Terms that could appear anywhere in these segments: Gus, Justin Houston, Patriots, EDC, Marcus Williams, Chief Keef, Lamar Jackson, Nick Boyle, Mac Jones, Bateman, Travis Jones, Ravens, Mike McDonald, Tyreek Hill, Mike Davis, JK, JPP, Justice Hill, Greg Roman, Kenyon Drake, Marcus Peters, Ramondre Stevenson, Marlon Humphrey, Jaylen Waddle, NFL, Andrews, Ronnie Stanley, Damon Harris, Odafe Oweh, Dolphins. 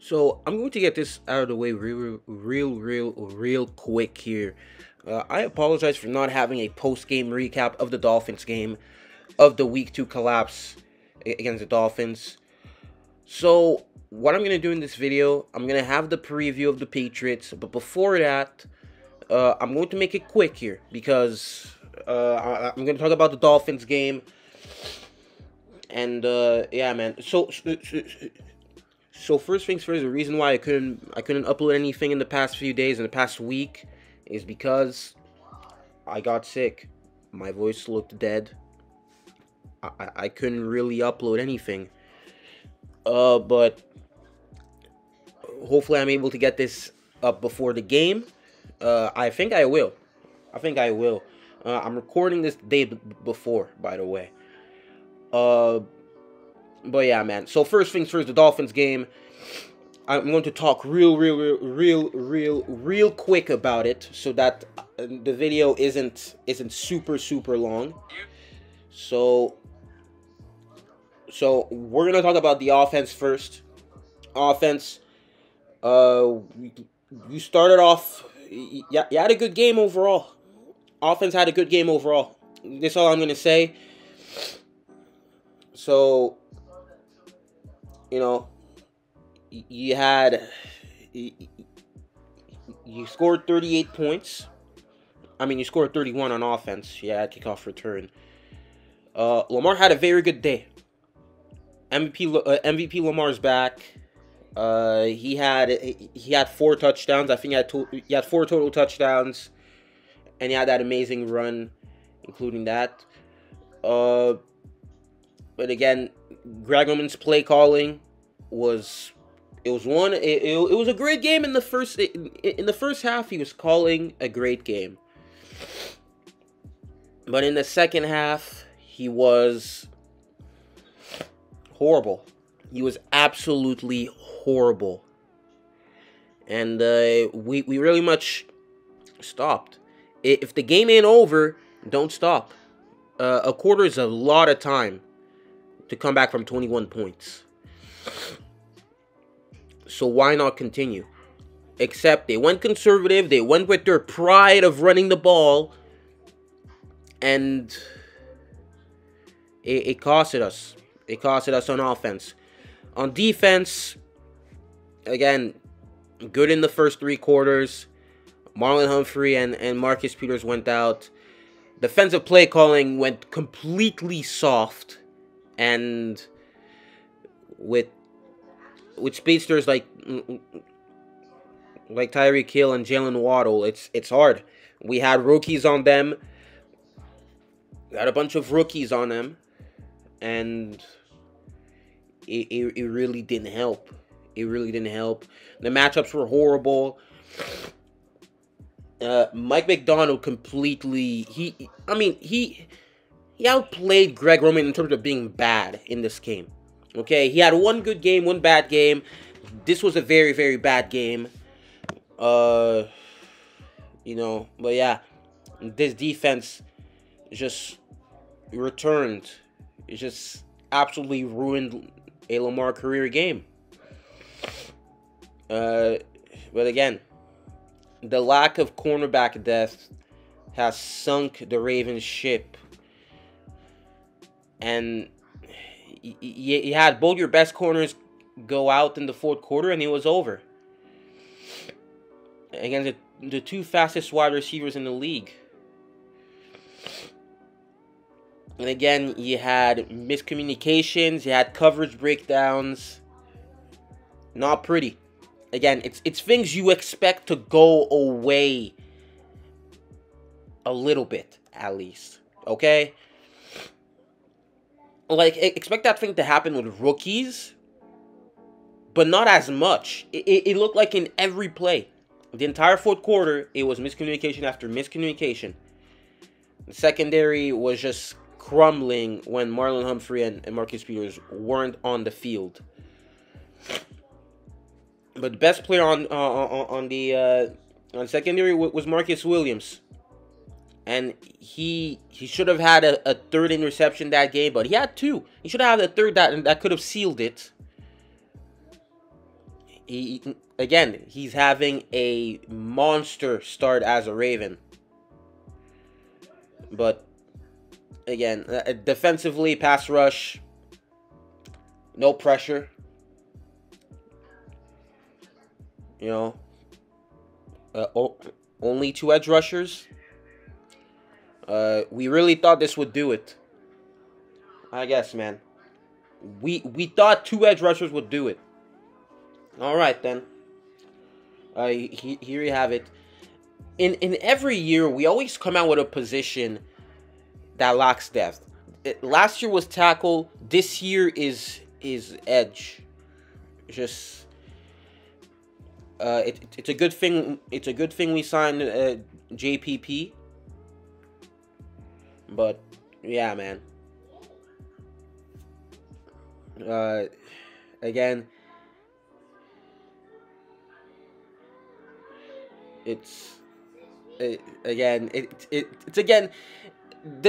So I'm going to get this out of the way real quick here. I apologize for not having a post-game recap of the Dolphins game, of the Week 2 collapse against the Dolphins. So what I'm going to do in this video, I'm going to have the preview of the Patriots. But before that, I'm going to make it quick here because I'm going to talk about the Dolphins game. And yeah, man. So first things first, the reason why I couldn't upload anything in the past few days, in the past week, is because I got sick. My voice looked dead. I couldn't really upload anything. But hopefully I'm able to get this up before the game. I think I will. I'm recording this the day before, by the way. But yeah, man. So first things first, the Dolphins game. I'm going to talk real quick about it so that the video isn't super long. So we're going to talk about the offense first. Offense, you started off, you had a good game overall. Offense had a good game overall. That's all I'm going to say. So, you know, you scored 38 points. I mean, you scored 31 on offense. Yeah, kickoff return. Lamar had a very good day. MVP Lamar's back. He had 4 touchdowns. I think he had 4 total touchdowns, and he had that amazing run, including that. But again, Greg Roman's play calling was a great game in the first half. He was calling a great game, but in the second half, he was horrible. He was absolutely horrible, and we really much stopped. If the game ain't over, don't stop. A quarter is a lot of time to come back from 21 points. So why not continue? Except they went conservative. They went with their pride of running the ball. And it costed us. It costed us on offense. On defense, again, good in the first 3 quarters. Marlon Humphrey and Marcus Peters went out. Defensive play calling went completely soft. And with speedsters like Tyreek Hill and Jaylen Waddle, it's hard. We had rookies on them. We had a bunch of rookies on them, and it really didn't help. It really didn't help. The matchups were horrible. Mike McDonald completely he outplayed Greg Roman in terms of being bad in this game. Okay, he had 1 good game, 1 bad game. This was a very bad game. You know, but yeah, this defense just returned. It just absolutely ruined a Lamar career game. But again, the lack of cornerback depth has sunk the Ravens ship. And you had both your best corners go out in the 4th quarter, and it was over. Against the 2 fastest wide receivers in the league. And again, you had miscommunications, you had coverage breakdowns. Not pretty. Again, it's things you expect to go away a little bit, at least. Okay? Like, expect that thing to happen with rookies, but not as much. It looked like in every play. The entire 4th quarter, it was miscommunication after miscommunication. The secondary was just crumbling when Marlon Humphrey and Marcus Peters weren't on the field. But the best player on secondary was Marcus Williams. And he should have had a 3rd interception that game, but he had 2. He should have had a 3rd that could have sealed it. He's having a monster start as a Raven. But again, defensively, pass rush, no pressure. You know, only two edge rushers. We really thought this would do it. I guess, man. We thought two edge rushers would do it. All right, then. Here you have it. In every year, we always come out with a position that lacks depth. Last year was tackle. This year is edge. Just it's a good thing. It's a good thing we signed JPP. But yeah, man. Again, it's the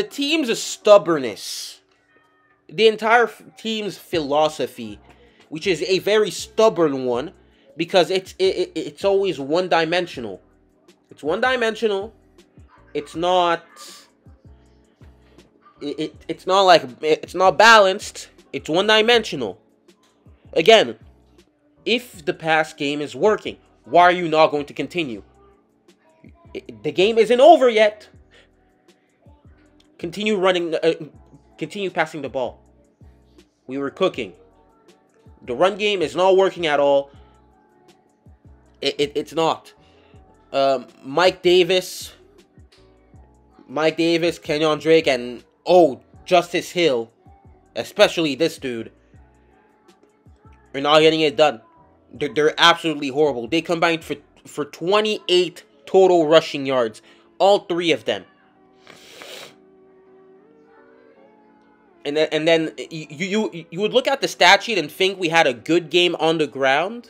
team's stubbornness, the entire team's philosophy, which is a very stubborn one, because it's always one-dimensional. It's one-dimensional. It's not balanced. It's one-dimensional. Again, if the pass game is working, why are you not going to continue? The game isn't over yet. Continue running. Continue passing the ball. We were cooking. The run game is not working at all. It's not. Mike Davis, Kenyon Drake, and Justice Hill. Especially this dude. They're not getting it done. They're absolutely horrible. They combined for 28 total rushing yards. All three of them. And then you would look at the stat sheet and think we had a good game on the ground.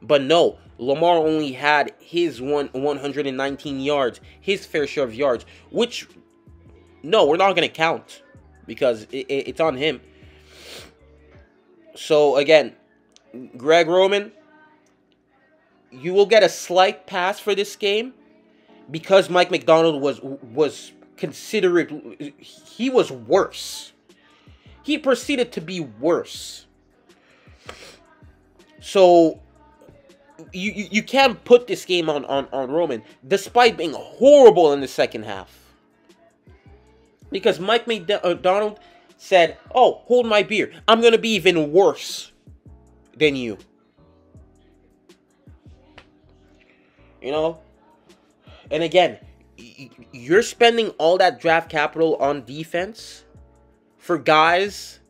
But no. Lamar only had his 119 yards. His fair share of yards. Which, no, we're not going to count. Because it's on him. So, again, Greg Roman, you will get a slight pass for this game because Mike McDonald was considered, he was worse. He proceeded to be worse. So, you can't put this game on Roman, despite being horrible in the second half. Because Mike McDonald said, "Oh, hold my beer. I'm going to be even worse than you." You know? And again, you're spending all that draft capital on defense for guys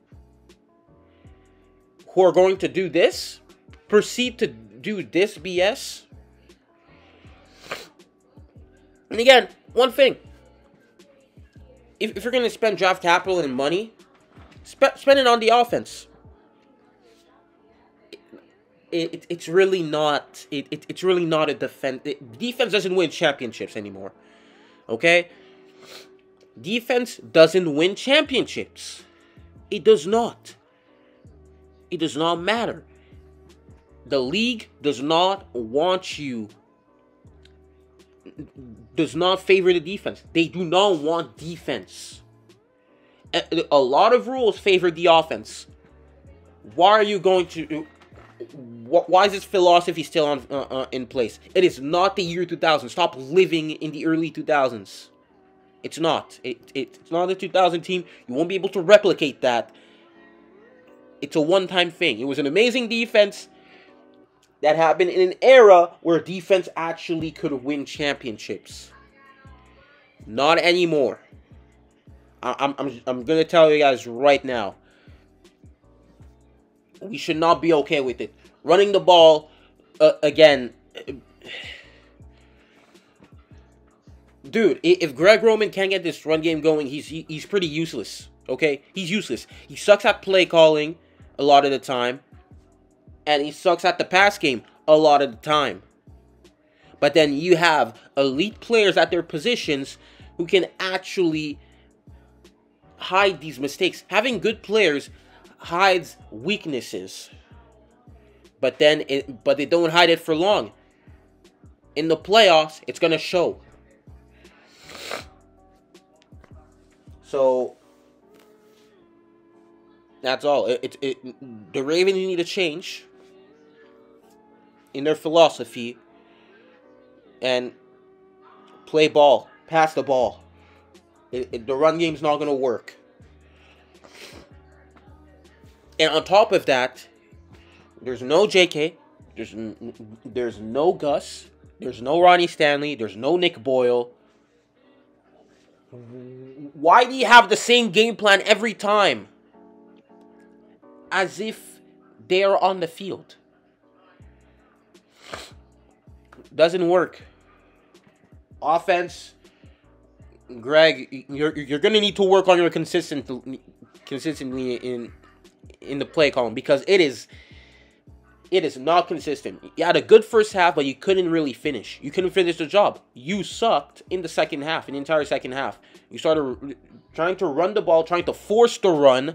who are going to do this, proceed to do this BS. And again, one thing. If you're going to spend draft capital and money, spend it on the offense. It's really not a defense. Defense doesn't win championships anymore. Okay? Defense doesn't win championships. It does not. It does not matter. The league does not want you. Does not favor the defense. They do not want defense. A lot of rules favor the offense. Why are you going to... Why is this philosophy still in place? It is not the year 2000. Stop living in the early 2000s. It's not. It's not a 2000 team. You won't be able to replicate that. It's a one-time thing. It was an amazing defense that happened in an era where defense actually could win championships. Not anymore. I'm gonna tell you guys right now. We should not be okay with it. Running the ball, again, dude. If Greg Roman can't get this run game going, he's pretty useless. Okay, he's useless. He sucks at play calling a lot of the time. And he sucks at the pass game a lot of the time. But then you have elite players at their positions who can actually hide these mistakes. Having good players hides weaknesses. But then, but they don't hide it for long. In the playoffs, it's going to show. So, that's all. The Ravens need a change in their philosophy and play ball, pass the ball. The run game's not going to work. And on top of that, there's no JK, there's no Gus, there's no Ronnie Stanley, there's no Nick Boyle. Why do you have the same game plan every time? As if they are on the field. Doesn't work. Offense, Greg, you're gonna need to work on your consistency in the play column, because it is not consistent. You had a good first half, but you couldn't really finish. You couldn't finish the job. You sucked in the second half, in the entire second half. You started trying to run the ball, trying to force the run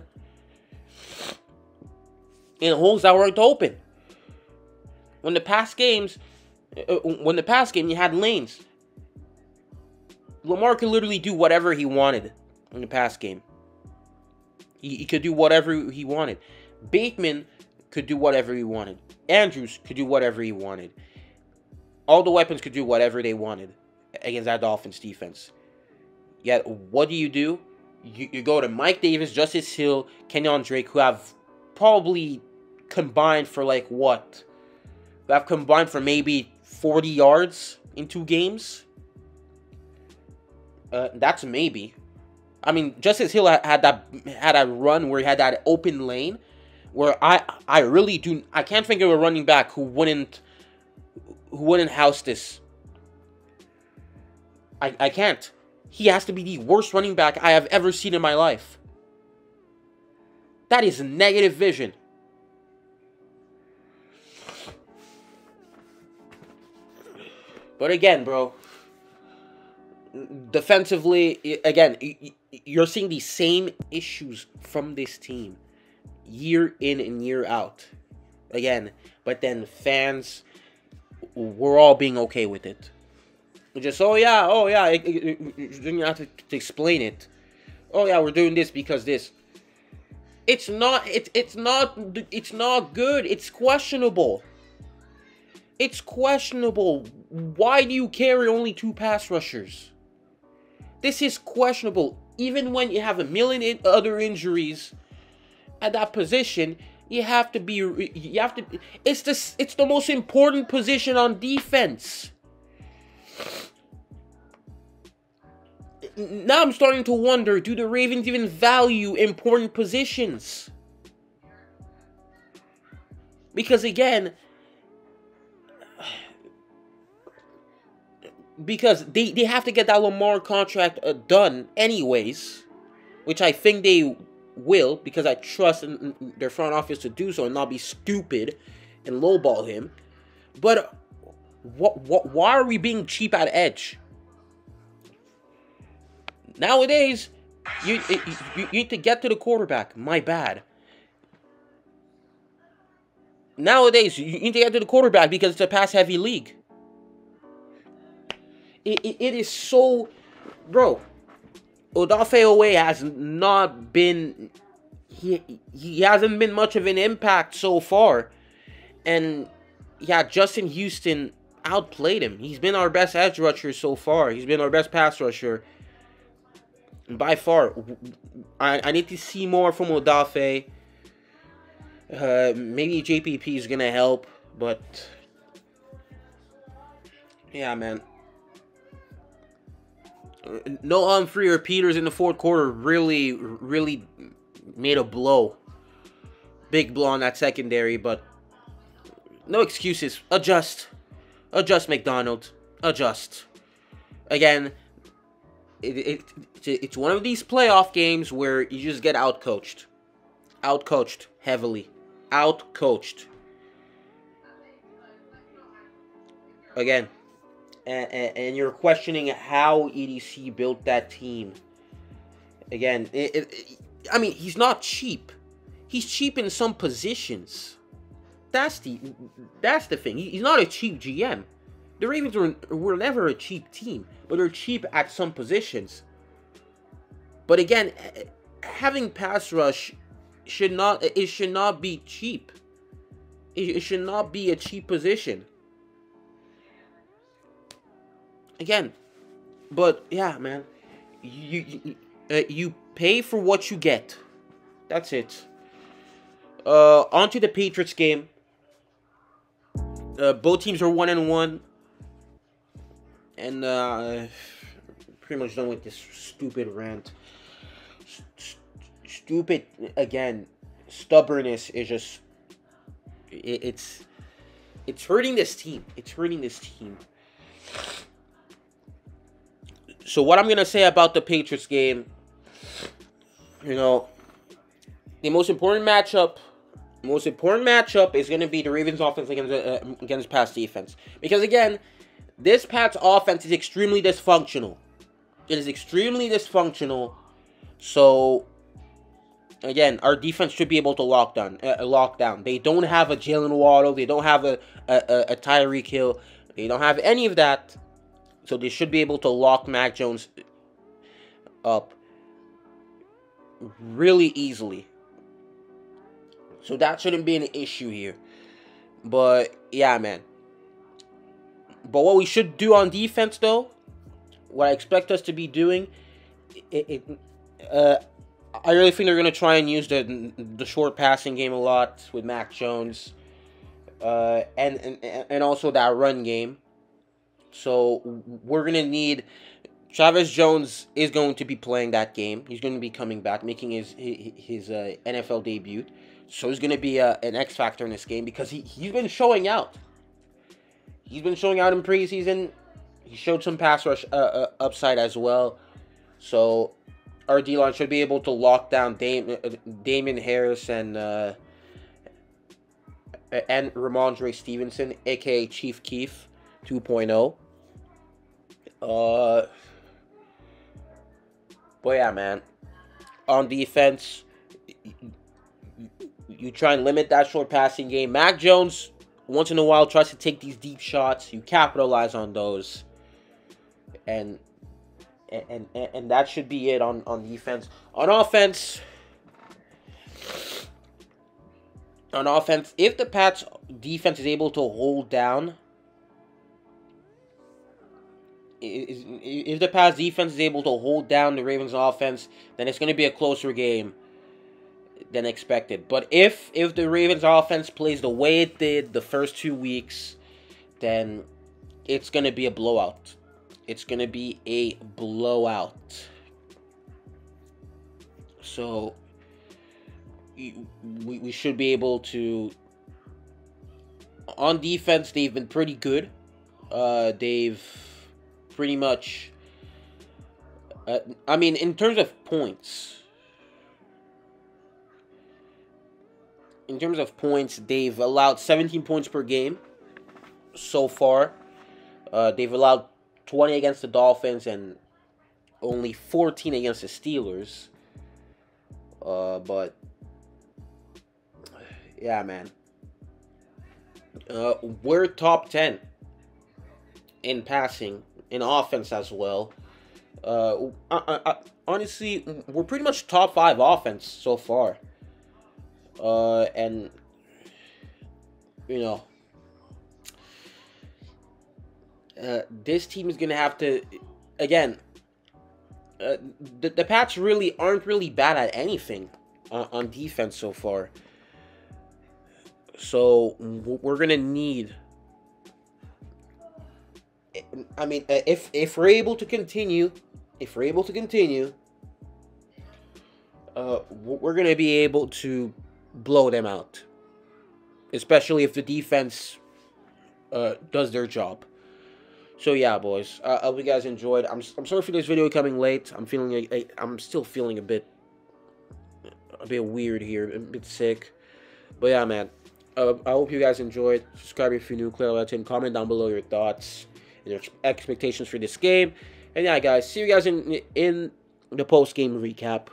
in holes that weren't open. When the past game, you had lanes. Lamar could literally do whatever he wanted in the past game. He could do whatever he wanted. Bateman could do whatever he wanted. Andrews could do whatever he wanted. All the weapons could do whatever they wanted against that Dolphins defense. Yet, what do? You go to Mike Davis, Justice Hill, Kenyon Drake, who have probably combined for like what? Who have combined for maybe 40 yards in 2 games? That's maybe. I mean, Justice Hill had that run where he had that open lane, where I can't think of a running back who wouldn't house this. I can't. He has to be the worst running back I have ever seen in my life. That is negative vision. But again, bro, defensively, again, you're seeing the same issues from this team year in and year out. Again, but then fans, we're all being okay with it. Just, oh yeah, you have to explain it. Oh yeah, we're doing this because this. It's not good. It's questionable. It's questionable. Why do you carry only 2 pass rushers? This is questionable. Even when you have a million other injuries at that position, you have to. It's the most important position on defense. Now I'm starting to wonder, do the Ravens even value important positions? Because again, because they have to get that Lamar contract done anyways, which I think they will, because I trust in their front office to do so and not be stupid and lowball him. But why are we being cheap at edge? Nowadays, you need to get to the quarterback. My bad. Nowadays, you need to get to the quarterback because it's a pass-heavy league. It is so... Bro, Odafe Oweh has not been... He hasn't been much of an impact so far. And yeah, Justin Houston outplayed him. He's been our best edge rusher so far. He's been our best pass rusher by far. I need to see more from Odafe. Maybe JPP is going to help, but... Yeah, man. No Humphrey or Peters in the fourth quarter really made a blow. Big blow on that secondary, but no excuses. Adjust. Adjust, McDonald. Adjust. Again, it's one of these playoff games where you just get outcoached. Outcoached heavily. Outcoached. Again. And you're questioning how EDC built that team. Again, I mean, he's not cheap. He's cheap in some positions. That's the thing. He's not a cheap GM. The Ravens were never a cheap team, but they're cheap at some positions. But again, having pass rush should not be cheap. It should not be a cheap position. Again, but yeah, man, you pay for what you get. That's it. On to the Patriots game. Both teams are 1-1. And pretty much done with this stupid rant. Stupid, again, stubbornness is just... It's hurting this team. It's hurting this team. So what I'm going to say about the Patriots game, you know, the most important matchup is going to be the Ravens offense against pass defense. Because again, this Pats offense is extremely dysfunctional. It is extremely dysfunctional. So again, our defense should be able to lock down. They don't have a Jaylen Waddle. They don't have a Tyreek Hill. They don't have any of that. So they should be able to lock Mac Jones up really easily. So that shouldn't be an issue here. But yeah, man. But what we should do on defense, though, what I expect us to be doing, I really think they're going to try and use the short passing game a lot with Mac Jones, and also that run game. So we're going to need... Travis Jones is going to be playing that game. He's going to be coming back, making his NFL debut. So he's going to be an X factor in this game because he's been showing out. He's been showing out in preseason. He showed some pass rush upside as well. So our D-line should be able to lock down Damon Harris and Ramondre Stevenson, a.k.a. Chief Keef 2.0. But yeah, man, on defense, you try and limit that short passing game. Mac Jones, once in a while, tries to take these deep shots. You capitalize on those, and that should be it on defense. On offense, if the Pats defense is able to hold down. If the Pats defense is able to hold down the Ravens offense, then it's going to be a closer game than expected. But if the Ravens offense plays the way it did the first 2 weeks, then it's going to be a blowout. It's going to be a blowout. So we should be able to... On defense, they've been pretty good. They've... pretty much, I mean, in terms of points, they've allowed 17 points per game so far. They've allowed 20 against the Dolphins and only 14 against the Steelers. But yeah, man, we're top 10 in passing. In offense as well. Honestly, we're pretty much top 5 offense so far. And, you know, this team is going to have to, again, the Pats really aren't really bad at anything on defense so far. So we're going to need... I mean, if we're able to continue, we're going to be able to blow them out. Especially if the defense does their job. So yeah, boys, I hope you guys enjoyed. I'm sorry for this video coming late. I'm still feeling a bit weird here, a bit sick. But yeah, man, I hope you guys enjoyed. Subscribe if you're new, comment down below your thoughts, your expectations for this game. And yeah, guys, see you guys in the post game recap.